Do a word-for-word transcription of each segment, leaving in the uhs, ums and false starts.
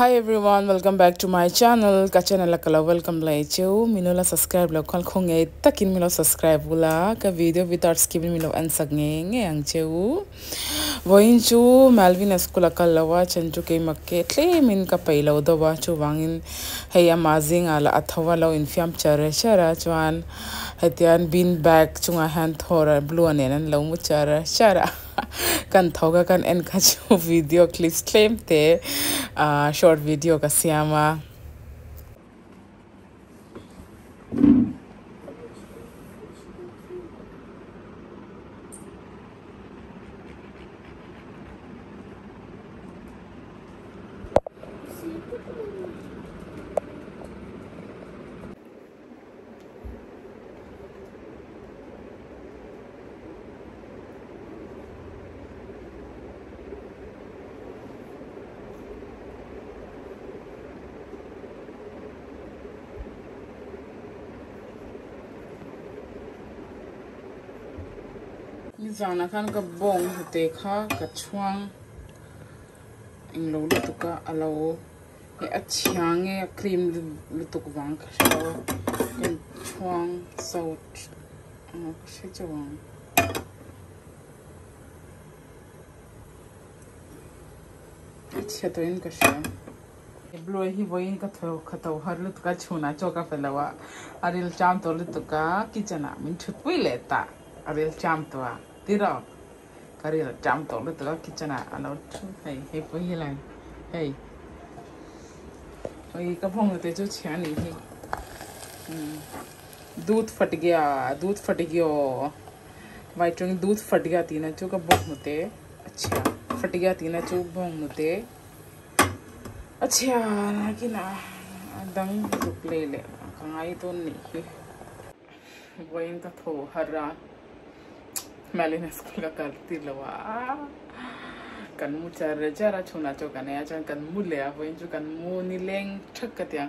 Hi everyone, welcome back to my channel. Kachanalakala, welcome laichu. Minola subscribe la khal khonge takin milo subscribe bula ka video without skipping milo ansagenge ngeang cheu. Voinchu Malvin Escola kalawa chanchu ke makke tle min ka paila odawa chu wangin hey amazing ala athawa lo infiam chara chara chuan hetian bin bag chunga hand thora blue anen lo mu chara chara. Kan thoga kan en ka chu video clips claim te uh, short video ka siama Zana kan ka bong huteka ka chuang inglo lutuka alo e achiang e cream lutuk wang ka shaw kan chuang salt ang shi chuang achha to in ka sha blue hi voin ka tho khataw har lutuka chuna choka felawa aril cham to lutuka kichana min chutpui leta aril cham to Tira, karil jam to le tira kitchen a lot. Hey, hey, boy, hey, hey. Boy, kapong te jo chhani hi. Dood phat gaya, dood phat gyo. White chong dood phat gaya thi na jo kapong mute. Achha, phat gaya thi na jo bong mute. Achha, na ki na dang duple le. Kangai to nahi. Boy, inka tho harra. Malvin Escola karti lawa kan mu chara chara chuna choka ne achan kan mu le voin chu kan mu ni leng thakatya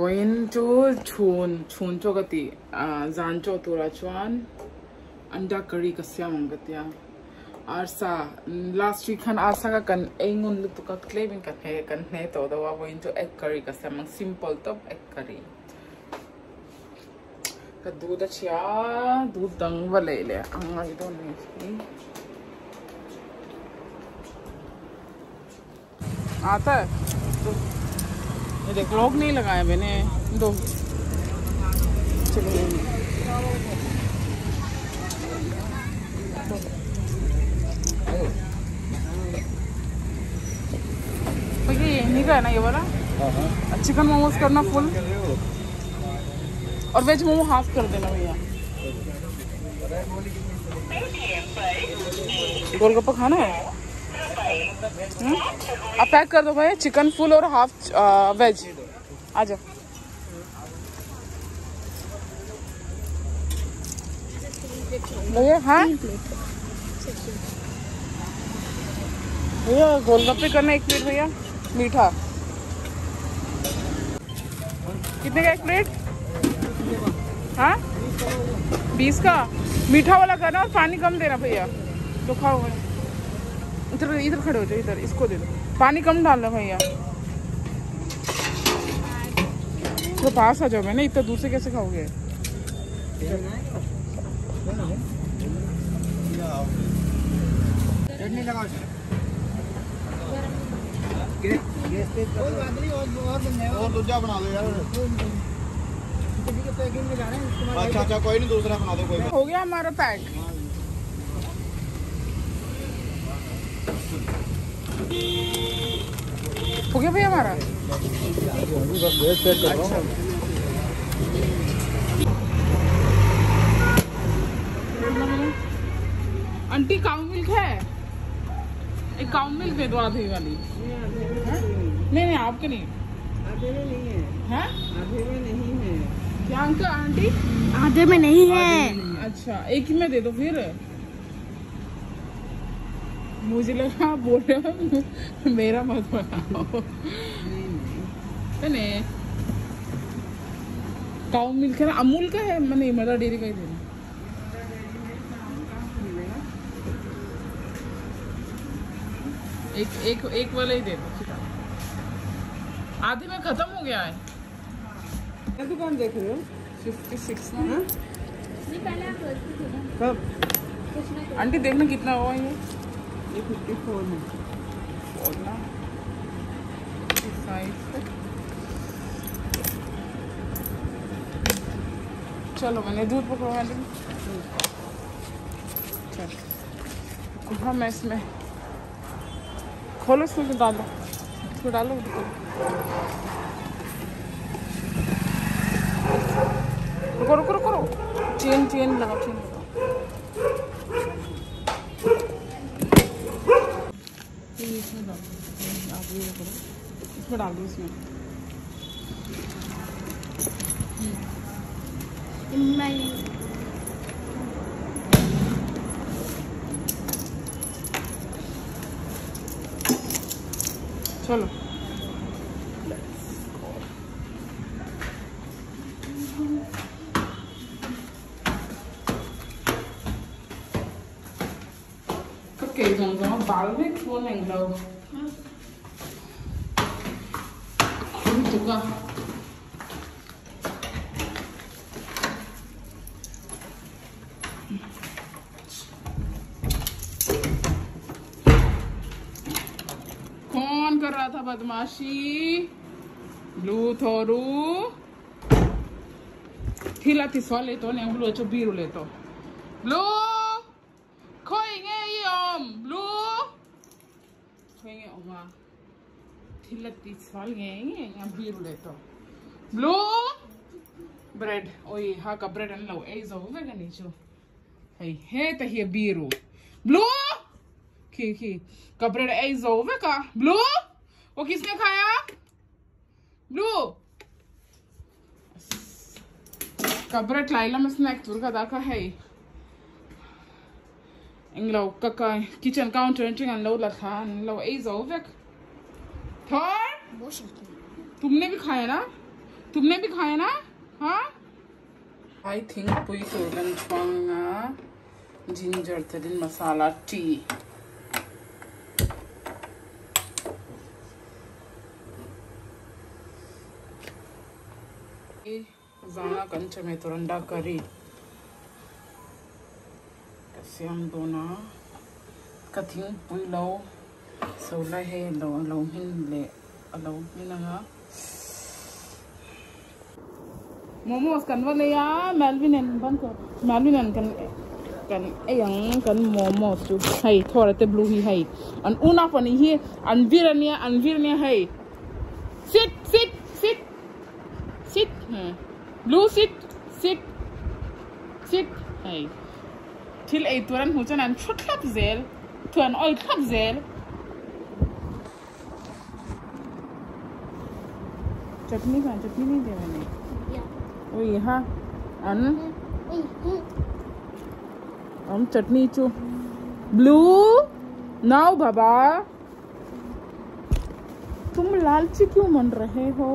voin chu chun chun chokati zan cho tura chuan anda curry ka syam gatya arsa last week khan arsa ka kan engun lutuka claving ka he kan he to dawa voin chu egg curry ka syam simple top egg curry The दूध अच्छा दूध दंग वाले ले अंगा ये तो नहीं थी आता है ये देख लॉक नहीं लगाया मैंने दो चलिए तो ये निका है ना ये वाला चिकन मोमोस करना फुल और वेज मोमो हाफ कर देना भैया गोलगप्पा खाना है आप पैक कर दो भैया चिकन फुल और हाफ वेज आ जाओ भैया हाँ भैया गोलगप्पे करना एक प्लेट भैया मीठा कितने का एक प्लेट हाँ बीस का मीठा वाला करना और पानी कम देना भैया तो खाओ इधर इधर खड़े हो जाओ इधर इसको दे दो पानी कम डालना भैया तो पास आ जाओ मैंने इतना दूर से कैसे खाओगे अच्छा अच्छा कोई नहीं दूसरा बना दो कोई हो गया हमारा पैक हो गया भैया हमारा बस वेट पैक कर रहा हूं आंटी काऊ मिल्क है एक काऊ मिल्क दे दो आधी वाली नहीं नहीं आपके नहीं आधे में नहीं है हैं आधे में नहीं है क्या अंकल आंटी आधे में नहीं है अच्छा एक ही में दे दो फिर मुझे लगा बोल रहे हो मेरा मत बनाओ नहीं नहीं काऊ मिल्क है ना अमूल का है मैंने मदर डेयरी का ही देना एक एक एक वाला ही दे दो आधे में खत्म हो गया है। दुकान देख रहे हो छप्पन ना? नहीं पहले आप कब? आंटी देखना कितना हुआ ये? ये चौवन है। और ना इस साइज तक। चलो मैंने दूध पकड़वा लिया। चलो मैं इसमें खोलो, इसमें डालो, इसमें डालो। रुको रुको रुको रुको, चेन चेन लगाओ, चेन लगाओ। इसमें डालो, इसमें डाल दो, इसमें मैं चलो okay, बाल में क्यों नहीं लग चुका? कर रहा था बदमाशी लूथोरू थीला थीसवा लेतो ने ब्लू अच्छो बीरू लेतो ब्लू खोएंगे ये ओम ब्लू खोएंगे ओमा थीला थीसवा लेंगे यहाँ बीरू लेतो ब्लू ब्रेड ओये हाँ का ब्रेड अनलो ऐसा होगा क्या नीचो है है तो ये बीरू ब्लू की की का ब्रेड ऐसा होगा का ब्लू वो किसने खाया? ब्लू कब्रेट लाइला में स्नैक तुरका दाका है इंगलो कका किचन काउंटर इंचिंग अनलो लखा अनलो ऐसा होवेक थोर तुमने भी खाया ना? तुमने भी खाया ना? हाँ आई थिंक पुई तोरगन पंगा जिंजर तरीन मसाला टी जाना कंच में तो रंडा करी ऐसे हम दोनों कथिन पुई लो सोला है लो लो हिन ले लो हिन ना मोमोस कन्वर ने या मेलविन ने बंद कर मेलविन ने कन कन ए यंग कन मोमोस जो है थोड़ा ते ब्लू ही है अन उना पनी ही अनवीर ने अनवीर ने है sit sit sit sit blue sit sit sit hey till eight turan hujan an chutlat zel tuan oi khap zel chutney ka chutney nahi devane yeah oi ha an hum chutney chu blue now baba tum lalchi kyun man rahe ho?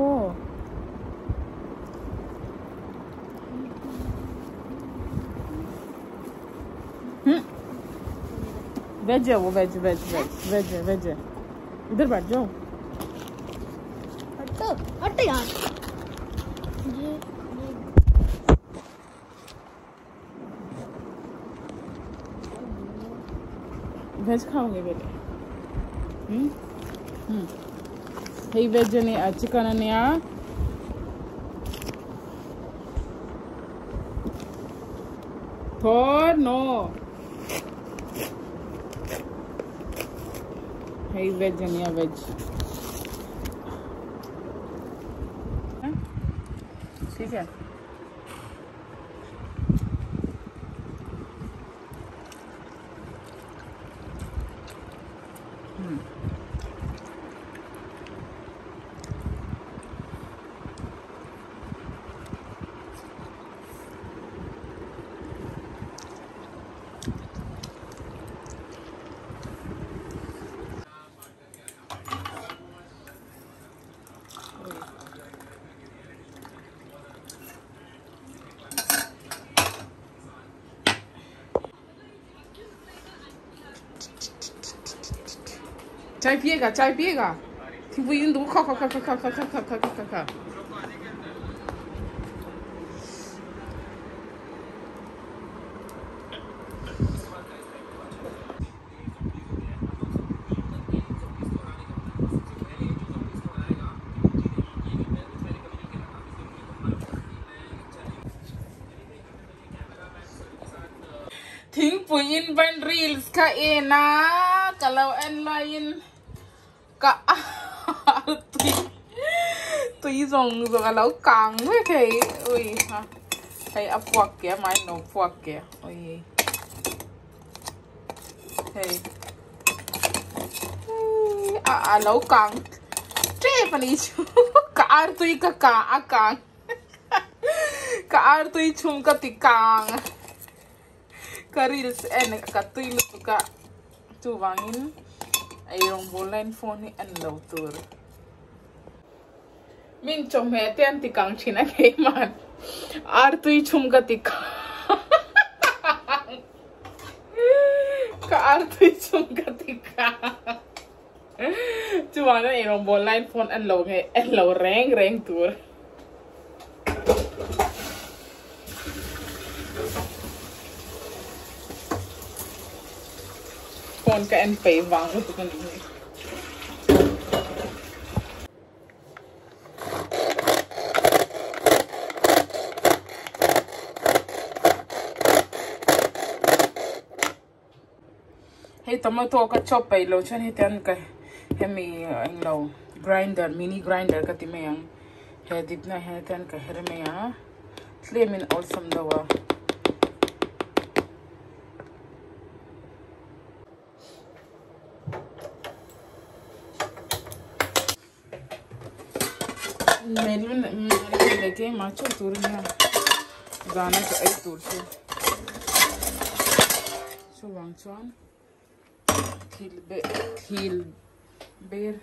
Veg है वो, veg veg veg veg है veg है। इधर बैठ जाओ, हटो हटो यार। ये वेज खाओगे बेटे? हम्म हम्म हे वेज ने चिकन ने आ थोर नो Hey veg and yeah veg. ठीक है। हम्म। चाय पिएगा? चाय पिएगा? 기부인도 카카카카카카카카카카. Ting puyin ban reels ka ena kalau en lain ka tuy tuy dòng dòng là lâu càng với thầy ui ha thầy ấp quạt kìa mai nổ quạt kìa ui thầy à à lâu càng thế phần ý chú cả tuy cả cả càng cả tuy chung cả tì càng Karil en katuil tuka tuwangin ay rombolen phone en lautur. Min chom hete an tikang china kay man. Artui chum katika. Ka artui chum katika. Tuwangin ay rombolen phone en law ngay en law reng reng tur. Phone ka en pay vang ko tukon din. Hey tomato ka chop ay lo chan hitan ka hemi ang lo grinder mini grinder ka timeyang he dip na hitan ka hermeya tlemin awesome dawa. मेरे मेरे लेके macho तूर गया गाना तो एक तूर से सुवांचन Thiel बे Thiel बेर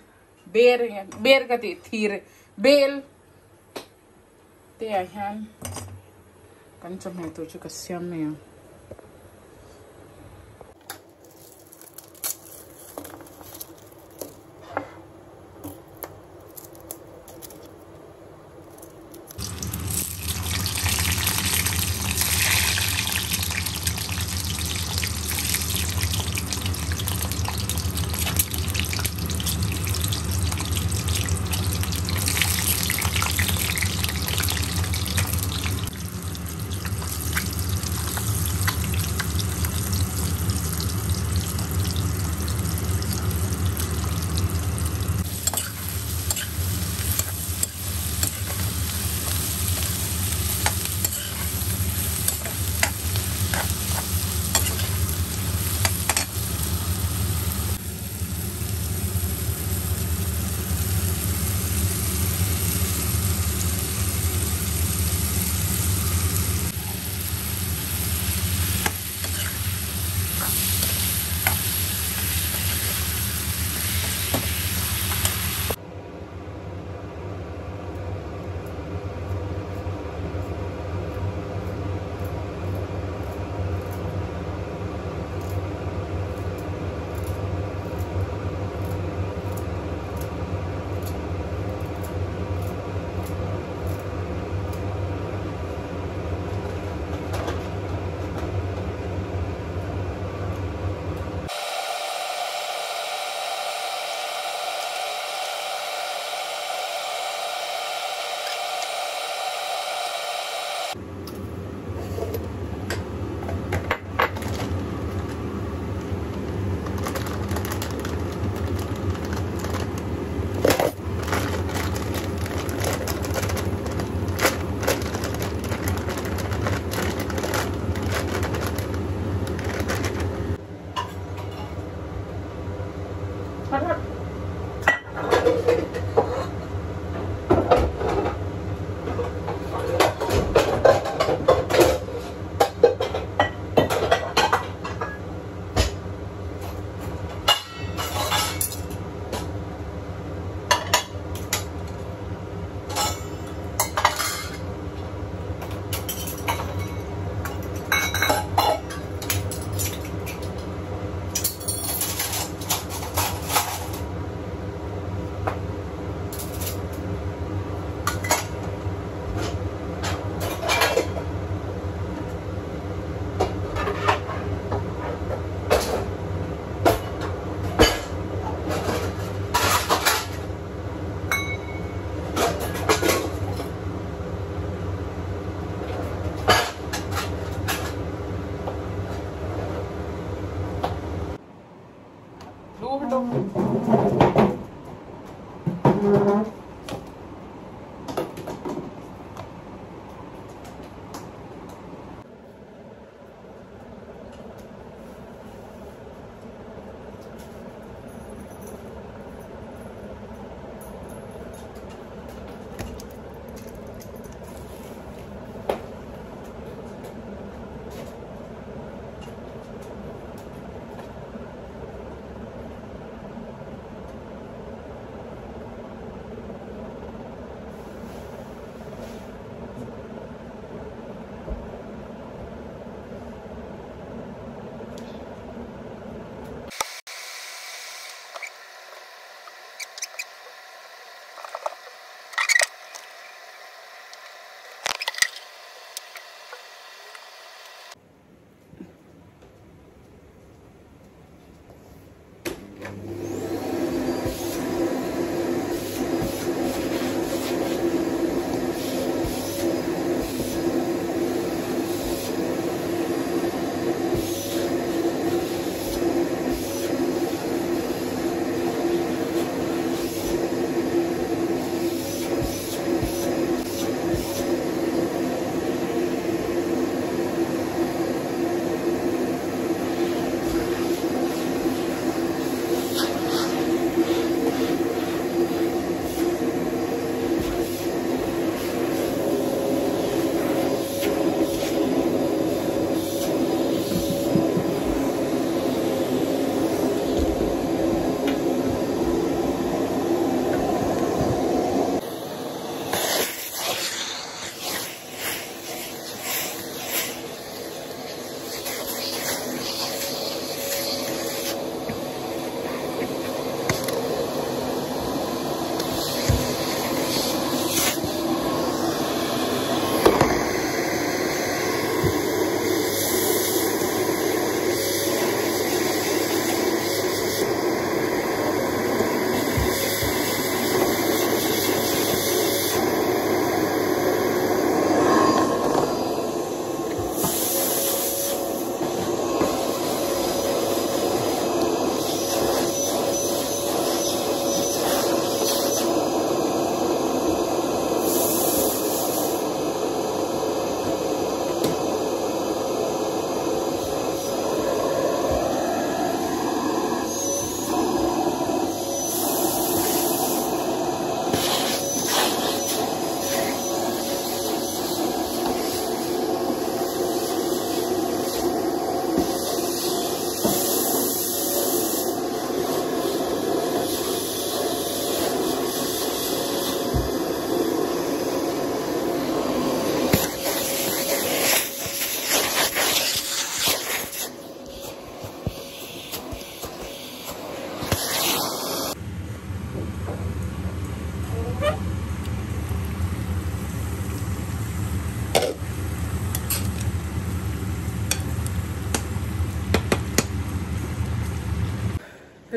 बेर है बेर का ती थीर बेल ते यहाँ कंचन है तो जो कस्यम में है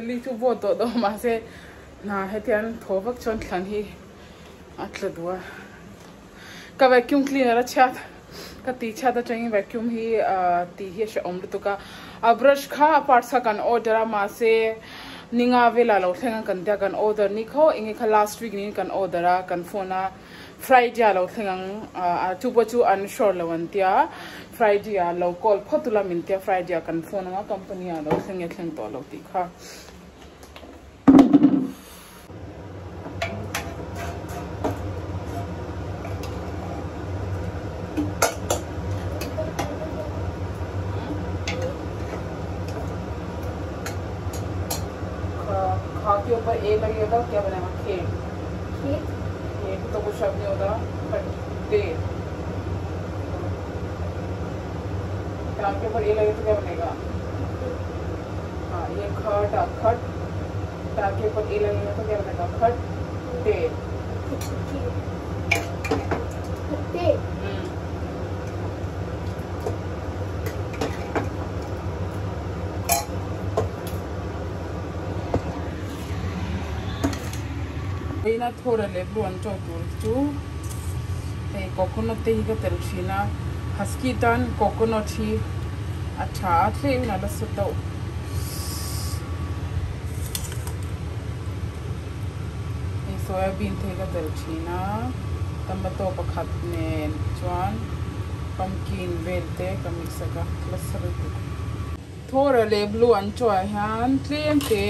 Little water, though, I said, nah, I can't talk about Chantlani at the door. Ka vacuum cleaner अच्छा का तीछा तो चाहिए vacuum ही तीहे शम्भ तो का अब्रश खा पार्सा कन और जरा मासे निगावे लाल उठेंगे कंध्या कन order निकाओ इंगे का last week निकन order आ कन फोना Friday आलो उठेंगे चुपचुप unsure लवंतिया Friday आलो call फतुला मिलती है Friday आ कन फोना कंपनी आलो उठेंगे उठेंगे तो आलो तीखा एक लगी होता क्या बनाएगा केक केक केक तो कुछ अब नहीं होता पर दे काम के ऊपर ये लगे तो क्या बनेगा हाँ ये खट खट काम के ऊपर ये लगेगा तो क्या बनेगा खट दे दे Ina thora le bluan to tu te coconut te higa terchina haskitan coconut hi acha athe na lasuta e soybean thega delchina, tomato pakhat nen chuan pumpkin velte kamixaka cluster thora le blue an choi han tlen te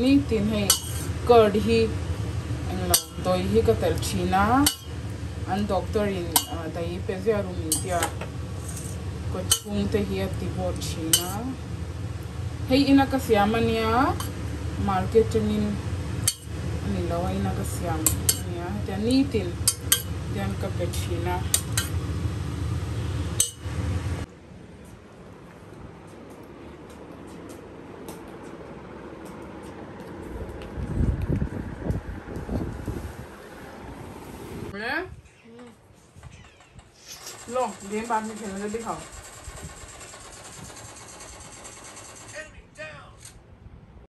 ni tin he curd hi angla doi hi ka delchina an doctor in dai pezia rumitia kochung te hi ati borchina hei ina ka siamania market nin Nilo ay nagasiam niya. Diyan nitin. Diyan kapetsina. Lo, diyan ba niya kailangan dito?